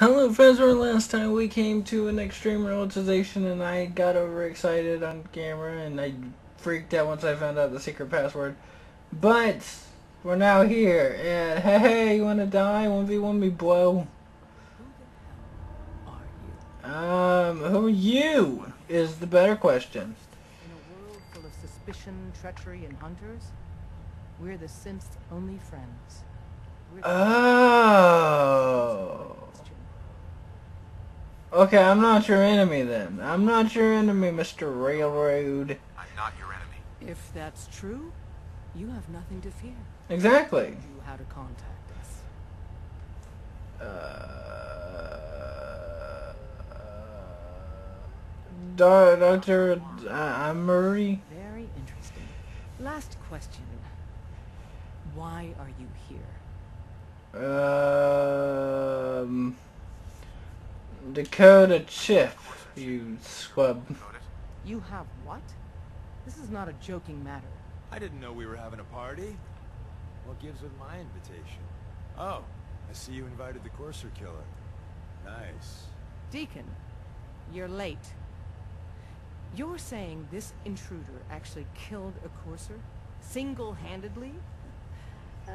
Hello friends, last time we came to an extreme realization and I got overexcited on camera and I freaked out once I found out the secret password. But we're now here and hey, you wanna die? 1v1 me, blow. Who are you? Is the better question. In a world full of suspicion, treachery, and hunters, we're the simps' only friends. Oh. Okay, I'm not your enemy then. I'm not your enemy, Mr. Railroad. I'm not your enemy. If that's true, you have nothing to fear. Exactly. You know how to contact us. Dr. Murray? Very interesting. Last question. Why are you here? Decode a chip, you scrub. You have what? This is not a joking matter. I didn't know we were having a party. What gives with my invitation? Oh, I see you invited the Courser killer. Nice. Deacon, you're late. You're saying this intruder actually killed a Courser? Single-handedly? Oh,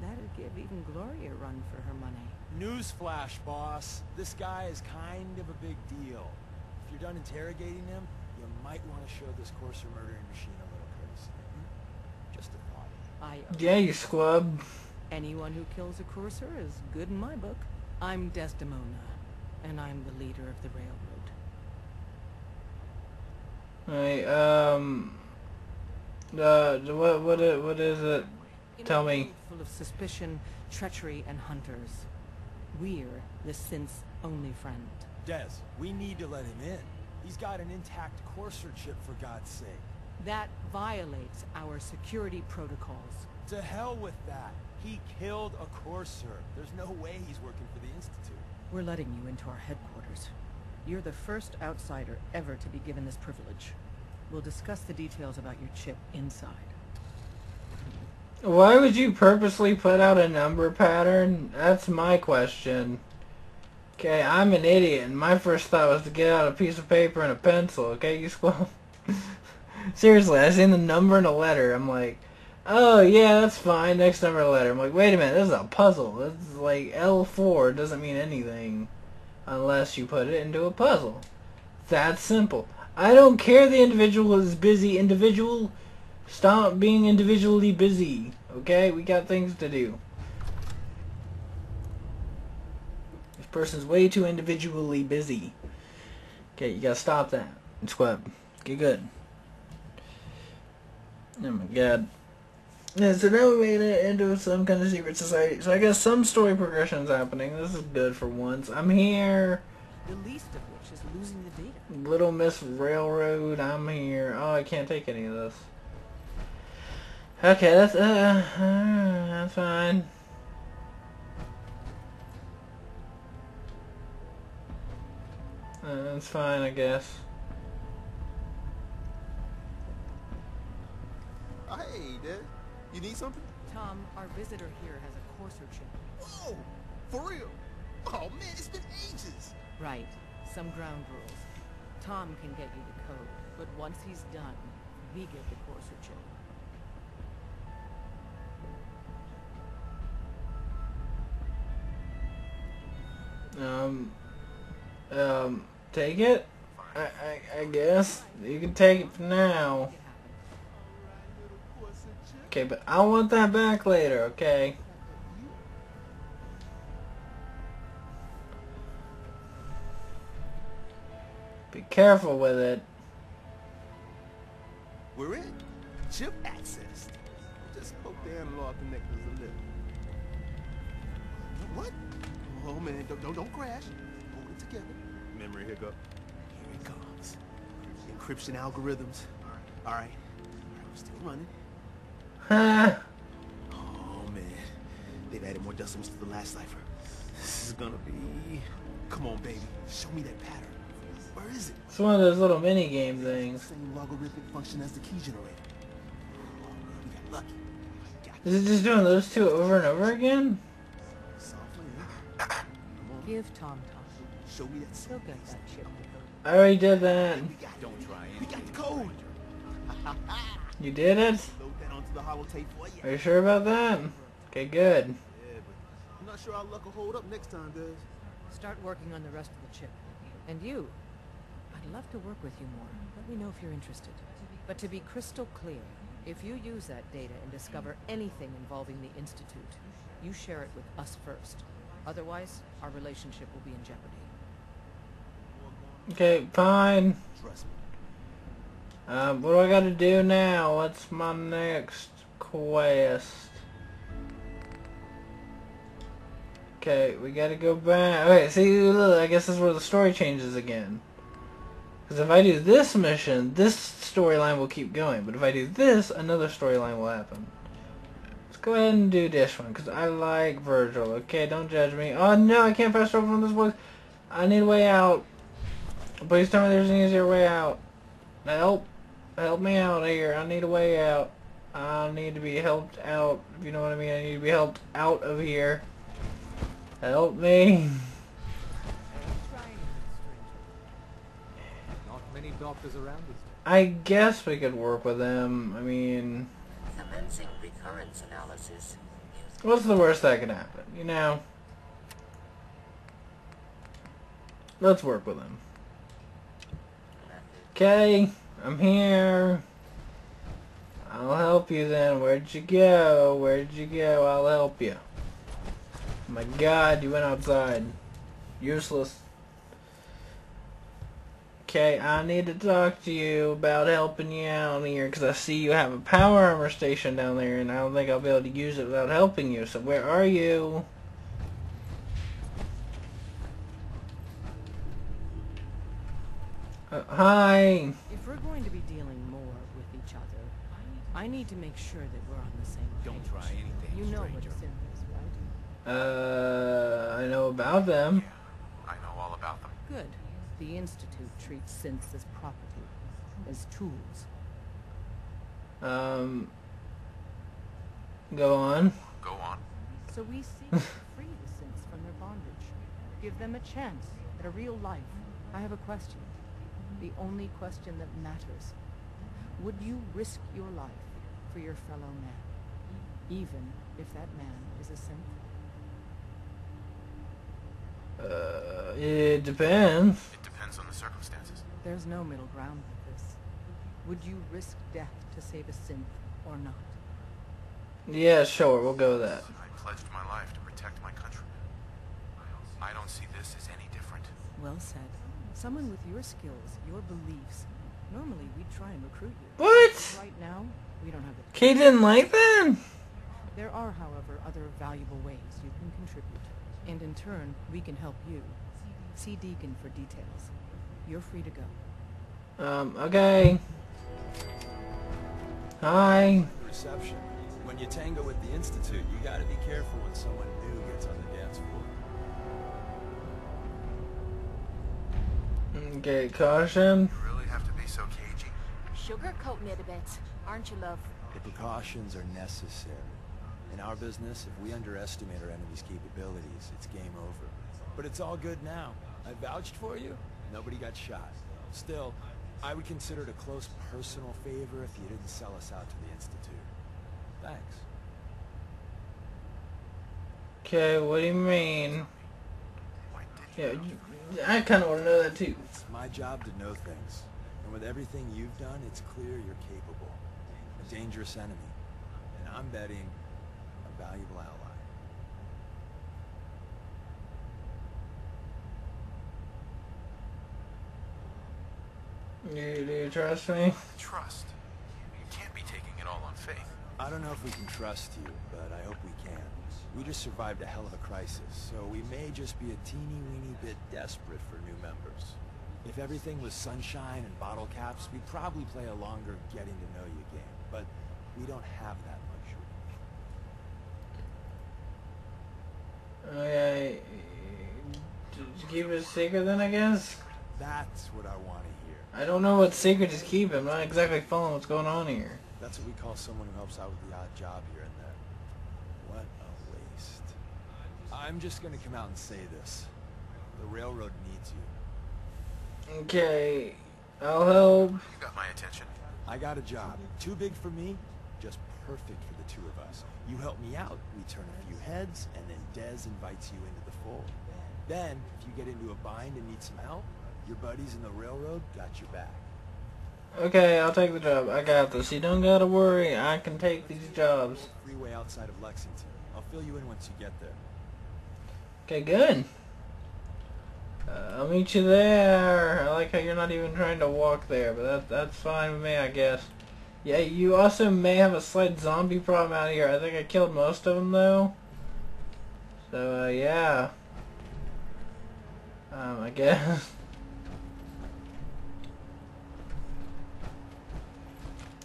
that'd give even Gloria a run for her money. Newsflash, boss. This guy is kind of a big deal. If you're done interrogating him, you might want to show this Courser murdering machine a little courtesy. Just a thought. Yeah, you squab. Anyone who kills a Courser is good in my book. I'm Desdemona, and I'm the leader of the Railroad. Alright, what is it? Tell me. Full of suspicion, treachery, and hunters. We're the synth's only friend. Des, we need to let him in. He's got an intact Courser chip, for God's sake. That violates our security protocols. To hell with that. He killed a Courser. There's no way he's working for the Institute. We're letting you into our headquarters. You're the first outsider ever to be given this privilege. We'll discuss the details about your chip inside. Why would you purposely put out a number pattern? That's my question. Okay, I'm an idiot, and my first thought was to get out a piece of paper and a pencil, okay, you squirrel? Seriously, I seen the number and a letter. I'm like, oh, yeah, that's fine, next number and a letter. I'm like, wait a minute, this is a puzzle. This is like L4 doesn't mean anything unless you put it into a puzzle. That's simple. I don't care the individual is busy. Individual... Stop being individually busy, okay? We got things to do. This person's way too individually busy. Okay, you gotta stop that. Squab. Get good. Oh my god. Yeah, so now we made it into some kind of secret society. So I guess some story progression's happening. This is good for once. I'm here. The least of which is losing the data. Little Miss Railroad, I'm here. Oh, I can't take any of this. Okay, that's fine. That's fine, I guess. Hey, Dad. You need something? Tom, our visitor here has a Courser chip. Whoa! For real? Oh, man, it's been ages! Right. Some ground rules. Tom can get you the code, but once he's done, we get the Courser chip. Take it? I guess. You can take it for now. Okay, but I want that back later, okay? Be careful with it. We're in. Chip accessed. Just hope the analog connectors are lit. What? Oh man, don't crash. Hold it together. Memory hiccup. Here it comes. Encryption algorithms. Alright. We're still running. Oh man. They've added more decimals to the last cipher. This is gonna be... Come on, baby. Show me that pattern. Where is it? It's one of those little mini-game things. Same logarithmic function as the key generator. Oh man, we got lucky. Is it just doing those two over and over again? Give Tom. Show me that. He'll get that chip. I already did that. Don't try it. We got the code. You did it? Are you sure about that? Okay, good. Yeah, but I'm not sure our luck will hold up next time, guys. Start working on the rest of the chip. And you, I'd love to work with you more. Let me know if you're interested. But to be crystal clear, if you use that data and discover anything involving the Institute, you share it with us first. Otherwise, our relationship will be in jeopardy. Okay, fine. What do I gotta do now? What's my next quest? Okay, we gotta go back. Okay, see, look, I guess this is where the story changes again. Because if I do this mission, this storyline will keep going. But if I do this, another storyline will happen. Let's go ahead and do this one, because I like Virgil. Okay, don't judge me. Oh, no, I can't fast travel from this place. I need a way out. Please tell me there's an easier way out. Help. Help me out here. I need a way out. I need to be helped out. If you know what I mean, I need to be helped out of here. Help me. Not many doctors around us. I guess we could work with them. I mean, commencing recurrence analysis. What's the worst that could happen? You know, let's work with them. Okay, I'm here. I'll help you then. Where'd you go? Where'd you go? I'll help you. My God, you went outside. Useless. Okay, I need to talk to you about helping you out here, because I see you have a power armor station down there, and I don't think I'll be able to use it without helping you. So where are you? Hi. If we're going to be dealing more with each other, I need to make sure that we're on the same page. Don't try anything, you know, stranger. What it's in this, right? I know about them. Yeah, I know all about them. Good. The Institute treats synths as property, as tools. Go on. Go on. So we seek to free the synths from their bondage. Give them a chance at a real life. I have a question. The only question that matters. Would you risk your life for your fellow man, even if that man is a saint? It depends. It depends on the circumstances. There's no middle ground with this. Would you risk death to save a synth or not? Yeah, sure, we'll go with that. I pledged my life to protect my countrymen. I don't see this as any different. Well said. Someone with your skills, your beliefs. Normally we'd try and recruit you. What? Right now, we don't have the... He didn't like them? There are, however, other valuable ways you can contribute. And in turn, we can help you. See Deacon for details. You're free to go. Okay. Hi. Reception. When you tango with the Institute, you gotta be careful when someone new gets on the dance floor. Okay, caution. You really have to be so cagey. Sugarcoating it a bit, aren't you, love? The precautions are necessary. In our business, if we underestimate our enemy's capabilities, it's game over. But it's all good now. I vouched for you. Nobody got shot. Still, I would consider it a close personal favor if you didn't sell us out to the Institute. Thanks. Okay, what do you mean? Yeah, I kind of want to know that too. It's my job to know things. And with everything you've done, it's clear you're capable. A dangerous enemy. And I'm betting a valuable ally. Do you trust me? Trust? You can't be taking it all on faith. I don't know if we can trust you, but I hope we can. We just survived a hell of a crisis, so we may just be a teeny-weeny bit desperate for new members. If everything was sunshine and bottle caps, we'd probably play a longer getting-to-know-you game, but we don't have that luxury. Okay, just keep it a secret then, I guess? That's what I want to hear. I don't know what secret is keeping. I'm not exactly following what's going on here. That's what we call someone who helps out with the odd job here and there. What a waste. I'm just gonna come out and say this. needs you. Okay, I'll help. You got my attention. I got a job. Too big for me, just perfect for the two of us. You help me out, we turn a few heads, and then Des invites you into the fold. Then, if you get into a bind and need some help, your buddies in the Railroad got your back. Okay, I'll take the job. I got this. You don't gotta worry. I can take these jobs. Freeway outside of Lexington. I'll fill you in once you get there. Okay, good. I'll meet you there. I like how you're not even trying to walk there, but that's fine with me, I guess. Yeah, you also may have a slight zombie problem out here. I think I killed most of them, though. So, yeah. I guess.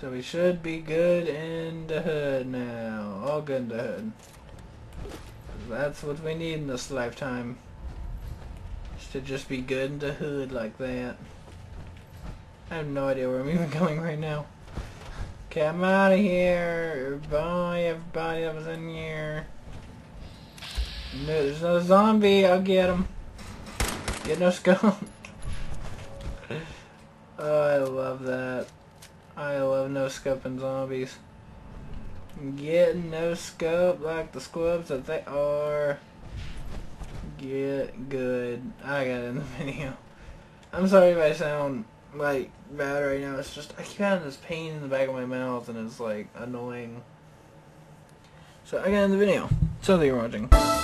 So we should be good in the hood now. All good in the hood. That's what we need in this lifetime. Is to just be good in the hood like that. I have no idea where I'm even going right now. Okay, I'm out of here. Bye everybody that was in here. No, there's no zombie. I'll get him. Get no skull. Oh, I love that. I love no scoping zombies. Get no scope like the squibs that they are. Get good. I got it in the video. I'm sorry if I sound like bad right now. It's just I keep having this pain in the back of my mouth and it's like annoying. So I got it in the video. So thank you for watching.